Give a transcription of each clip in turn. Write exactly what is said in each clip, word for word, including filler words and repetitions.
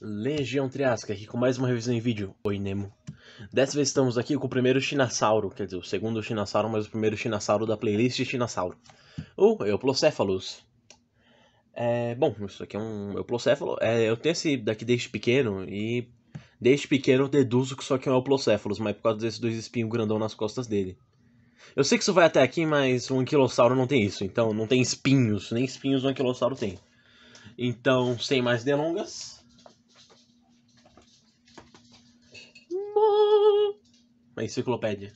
Legião Triássica, aqui com mais uma revisão em vídeo. Oi, Nemo. Dessa vez estamos aqui com o primeiro Chinasauro, quer dizer, o segundo Chinasauro, mas o primeiro Chinasauro da playlist Chinasauro. O Euoplocephalus. É, bom, isso aqui é um Euoplocephalus. É, eu tenho esse daqui desde pequeno e desde pequeno eu deduzo que isso aqui é um Euoplocephalus, mas por causa desses dois espinhos grandão nas costas dele. Eu sei que isso vai até aqui, mas o Anquilossauro não tem isso, então não tem espinhos, nem espinhos o Anquilossauro tem. Então, sem mais delongas... Uma enciclopédia.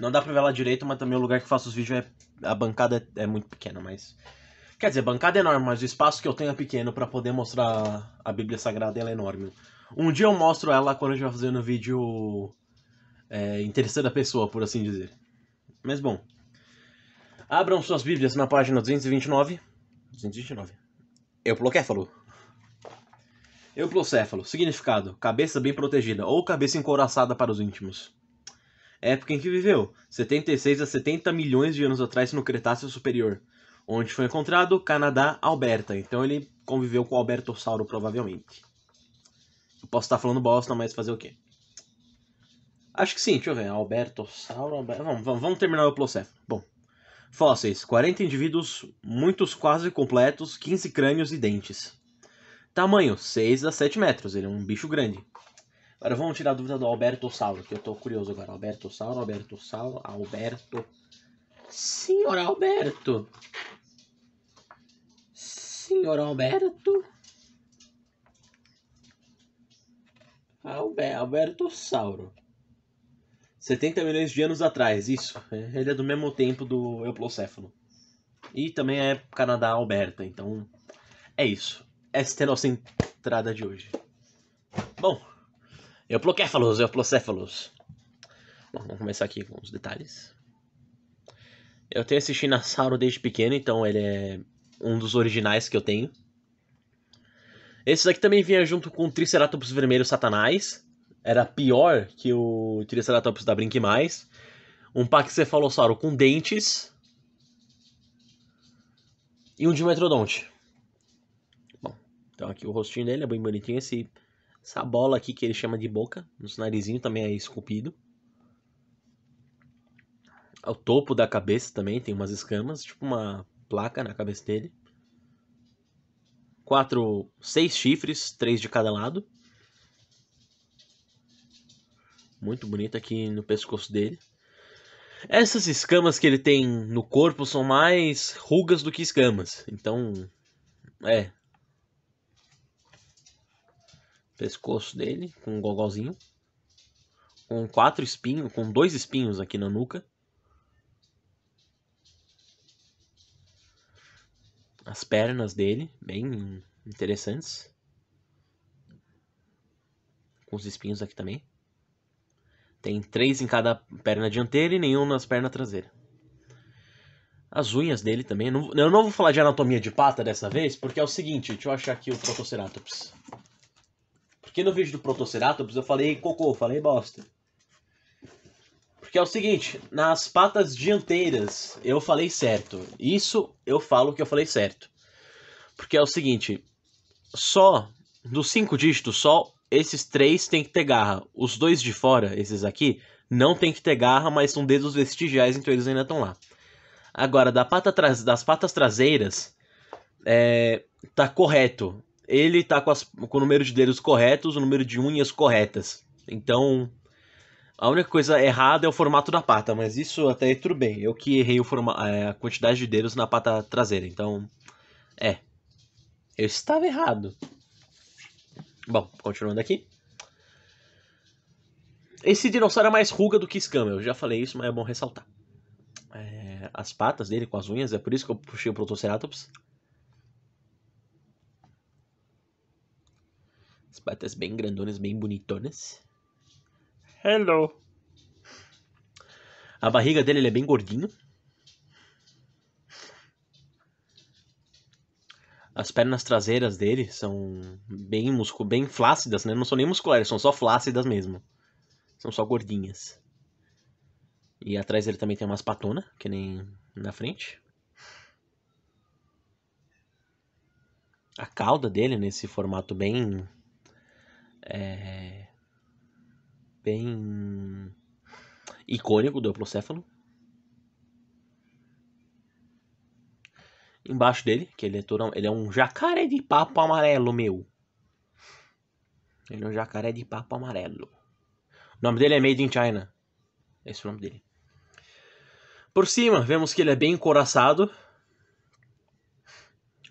Não dá pra ver lá direito, mas também o lugar que faço os vídeos é... A bancada é, é muito pequena, mas... Quer dizer, a bancada é enorme, mas o espaço que eu tenho é pequeno pra poder mostrar a Bíblia Sagrada, ela é enorme. Um dia eu mostro ela quando a gente vai fazer no vídeo... É, em terceira pessoa, por assim dizer. Mas bom. Abram suas Bíblias na página duzentos e vinte e nove. duzentos e vinte e nove. Euoplocephalus. Euoplocephalus, significado, cabeça bem protegida, ou cabeça encouraçada para os íntimos. Época em que viveu, setenta e seis a setenta milhões de anos atrás no Cretáceo Superior, onde foi encontrado Canadá, Alberta. Então ele conviveu com o Albertossauro, provavelmente. Eu posso estar falando bosta, mas fazer o quê? Acho que sim, deixa eu ver, Albertossauro, Alberto... vamos, vamos, vamos terminar o Euoplocephalus. Bom, fósseis, quarenta indivíduos, muitos quase completos, quinze crânios e dentes. Tamanho, seis a sete metros, ele é um bicho grande. Agora vamos tirar a dúvida do Albertossauro, que eu tô curioso agora. Albertossauro, Albertossauro, Alberto... Senhor Alberto! Senhor Alberto! Alber... Albertossauro. setenta milhões de anos atrás, isso. Ele é do mesmo tempo do Euoplocephalus. E também é Canadá, Alberta, então... É isso. Esta é a nossa entrada de hoje. Bom, Euoplocephalus, Euoplocephalus. Bom, vamos começar aqui com os detalhes. Eu tenho esse Chinasauro desde pequeno, então ele é um dos originais que eu tenho. Esse daqui também vinha junto com o Triceratops vermelho satanás. Era pior que o Triceratops da Brinque Mais. Um Pachycefalossauro com dentes. E um Dimetrodonte. Então aqui o rostinho dele é bem bonitinho, esse, essa bola aqui que ele chama de boca, no narizinho também é esculpido. O topo da cabeça também tem umas escamas, tipo uma placa na cabeça dele. Quatro, seis chifres, três de cada lado. Muito bonito aqui no pescoço dele. Essas escamas que ele tem no corpo são mais rugas do que escamas, então é... Pescoço dele, com um gogozinho. Com quatro espinhos, com dois espinhos aqui na nuca. As pernas dele, bem interessantes. Com os espinhos aqui também. Tem três em cada perna dianteira e nenhum nas pernas traseiras. As unhas dele também. Eu não vou falar de anatomia de pata dessa vez, porque é o seguinte, deixa eu achar aqui o Protoceratops. Porque no vídeo do Protoceratops eu falei cocô, falei bosta. Porque é o seguinte, nas patas dianteiras eu falei certo. Isso eu falo que eu falei certo. Porque é o seguinte, só dos cinco dígitos, só esses três tem que ter garra. Os dois de fora, esses aqui, não tem que ter garra, mas são dedos vestigiais, então eles ainda estão lá. Agora, da pata tras... das patas traseiras, é... tá correto. Ele tá com, as, com o número de dedos corretos, o número de unhas corretas. Então, a única coisa errada é o formato da pata, mas isso até é tudo bem. Eu que errei o forma, a quantidade de dedos na pata traseira, então... É. Eu estava errado. Bom, continuando aqui. Esse dinossauro é mais ruga do que escama, eu já falei isso, mas é bom ressaltar. É, as patas dele com as unhas, é por isso que eu puxei o Protoceratops. As patas bem grandonas, bem bonitonas. Hello! A barriga dele ele é bem gordinho. As pernas traseiras dele são bem, muscu bem flácidas, né? Não são nem musculares, são só flácidas mesmo. São só gordinhas. E atrás ele também tem umas patonas, que nem na frente. a cauda dele nesse formato bem... É, bem icônico do Euoplocephalus. Embaixo dele, que ele é, turão, ele é um jacaré de papo amarelo, meu. Ele é um jacaré de papo amarelo. O nome dele é Made in China. Esse é o nome dele. Por cima, vemos que ele é bem encoraçado.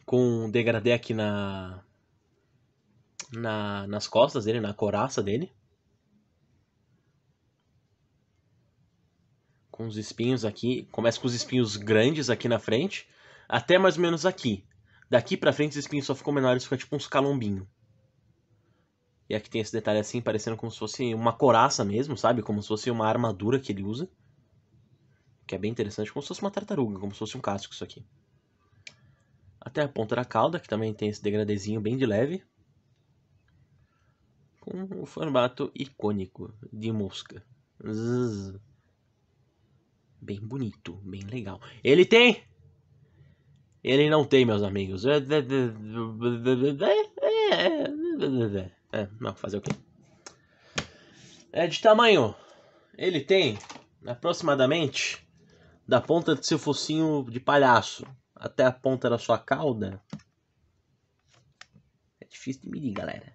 Com um degradê aqui na, na, nas costas dele, na coraça dele. Com os espinhos aqui. Começa com os espinhos grandes aqui na frente. Até mais ou menos aqui. Daqui pra frente os espinhos só ficam menores, fica tipo uns calombinhos. E aqui tem esse detalhe assim, parecendo como se fosse uma coraça mesmo, sabe? Como se fosse uma armadura que ele usa. Que é bem interessante, como se fosse uma tartaruga, como se fosse um casco isso aqui. Até a ponta da cauda, que também tem esse degradezinho bem de leve. Com o formato icônico de mosca. Zzz. Bem bonito, bem legal. Ele tem... Ele não tem, meus amigos. É, não, fazer o quê? É de tamanho. Ele tem aproximadamente da ponta do seu focinho de palhaço até a ponta da sua cauda. É difícil de medir, galera.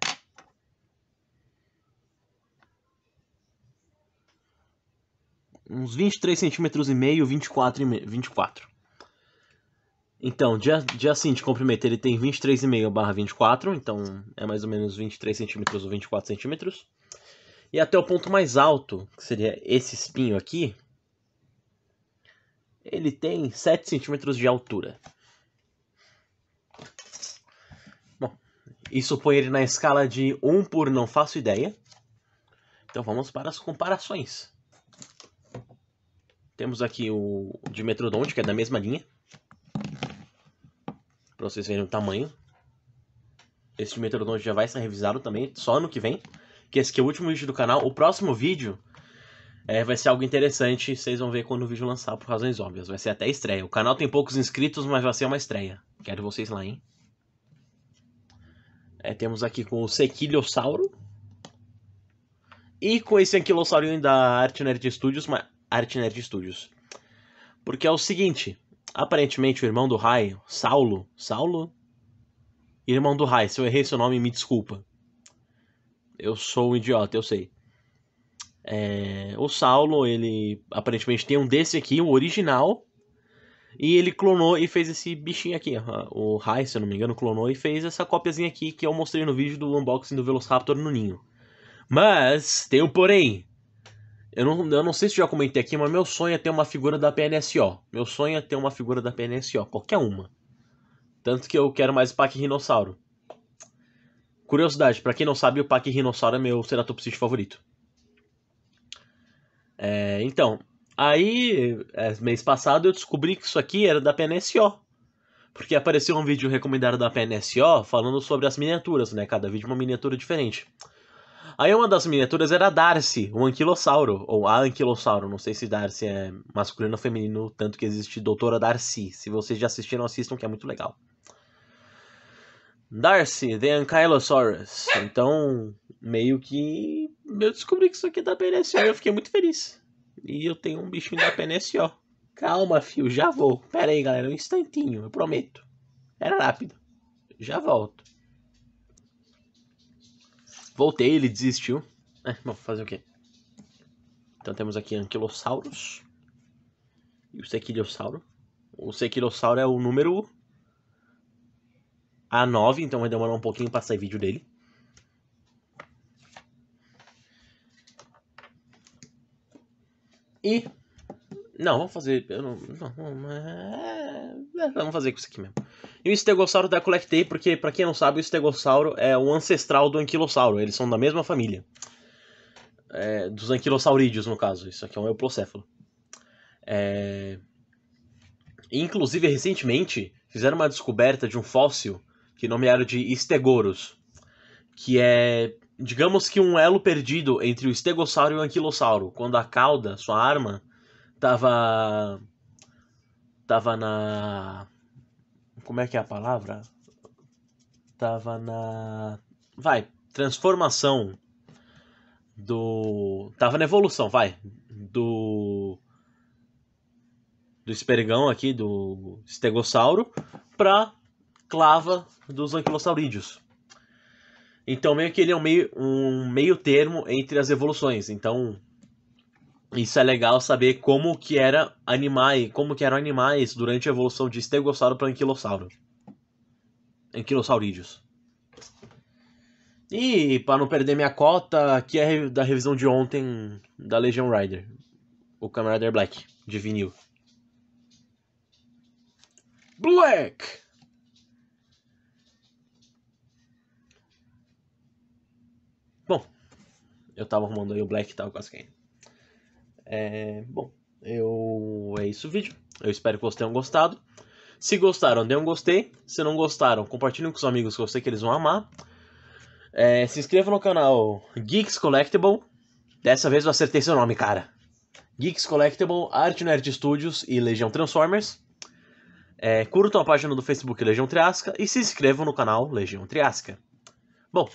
Uns vinte e três centímetros e meio, vinte e quatro. Então, de, de assim, de comprimento, ele tem vinte e três vírgula cinco barra vinte e quatro, então é mais ou menos vinte e três centímetros ou vinte e quatro centímetros. E até o ponto mais alto, que seria esse espinho aqui, ele tem sete centímetros de altura. Bom, isso põe ele na escala de um por não faço ideia. Então vamos para as comparações. Temos aqui o Dimetrodonte, que é da mesma linha. Pra vocês verem o tamanho. Esse Dimetrodonte já vai ser revisado também, só no que vem. Que esse aqui é o último vídeo do canal. O próximo vídeo é, vai ser algo interessante. Vocês vão ver quando o vídeo lançar, por razões óbvias. Vai ser até estreia. O canal tem poucos inscritos, mas vai ser uma estreia. Quero vocês lá, hein? É, temos aqui com o Sequilossauro. E com esse Anquilossauro da Art Nerd Studios. Mas... Art Nerd Studios. Porque é o seguinte... Aparentemente o irmão do Rai, Saulo, Saulo? Irmão do Rai, se eu errei seu nome, me desculpa. Eu sou um idiota, eu sei. É, o Saulo, ele aparentemente tem um desse aqui, o original. E ele clonou e fez esse bichinho aqui. O Rai, se eu não me engano, clonou e fez essa cópiazinha aqui que eu mostrei no vídeo do unboxing do Velociraptor no ninho. Mas, tem um porém. Eu não, eu não sei se já comentei aqui, mas meu sonho é ter uma figura da P N S O. Meu sonho é ter uma figura da P N S O, qualquer uma. Tanto que eu quero mais o Paquirrinossauro. Curiosidade, pra quem não sabe, o Paquirrinossauro é meu ceratopsídeo favorito. É, então, aí, mês passado eu descobri que isso aqui era da P N S O. Porque apareceu um vídeo recomendado da P N S O falando sobre as miniaturas, né? Cada vídeo uma miniatura diferente. Aí uma das miniaturas era Darcy, o Anquilossauro, ou a Anquilossauro, não sei se Darcy é masculino ou feminino, tanto que existe Doutora Darcy. Se vocês já assistiram, assistam, que é muito legal. Darcy, the Ankylosaurus. Então, meio que eu descobri que isso aqui é da P N S O e eu fiquei muito feliz. E eu tenho um bichinho da P N S O. Calma, fio, já vou. Pera aí, galera, um instantinho, eu prometo. Era rápido. Já volto. Voltei, ele desistiu. É, bom, fazer o quê? Então temos aqui Anquilossauros. E o Sequilossauro. O Sequilossauro é o número A nove, então vai demorar um pouquinho pra sair vídeo dele. E... Não, vamos fazer... Eu não, não, é, vamos fazer com isso aqui mesmo. E o Estegossauro da Collectei, porque pra quem não sabe, o Estegossauro é o ancestral do Anquilossauro. Eles são da mesma família. É, dos anquilossaurídeos, no caso. Isso aqui é um euplocéfalo. É, inclusive, recentemente, fizeram uma descoberta de um fóssil que nomearam de Estegoros. Que é, digamos que um elo perdido entre o Estegossauro e o Anquilossauro. Quando a cauda, sua arma... Tava... Tava na... Como é que é a palavra? estava na... Vai, transformação do... Tava na evolução, vai, do... do espergão aqui, do estegossauro, pra clava dos anquilossaurídeos. Então meio que ele é um meio, um meio termo entre as evoluções. Então isso é legal saber como que era animais, como que eram animais durante a evolução de estegossauro para anquilossauro. Anquilossaurídeos. E para não perder minha cota, aqui é da revisão de ontem da Legião Rider, o Camarader Black de vinil. Black. Bom, eu tava arrumando aí o Black e tava quase caindo. É, bom, eu é isso o vídeo. Eu espero que vocês tenham gostado. Se gostaram, dê um gostei. Se não gostaram, compartilhem com os amigos que eu sei que eles vão amar. É, se inscreva no canal Geeks Collectible. Dessa vez eu acertei seu nome, cara. Geeks Collectible, Art Nerd Studios e Legião Transformers. É, curtam a página do Facebook Legião Triássica e se inscrevam no canal Legião Triássica. Bom,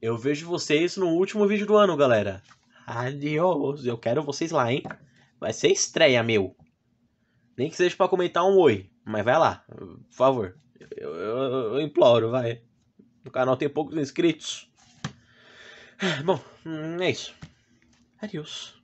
eu vejo vocês no último vídeo do ano, galera. Adiós, eu quero vocês lá, hein? Vai ser estreia, meu. Nem que seja pra comentar um oi, mas vai lá, por favor. Eu, eu, eu imploro, vai. O canal tem poucos inscritos. Bom, é isso. Adiós.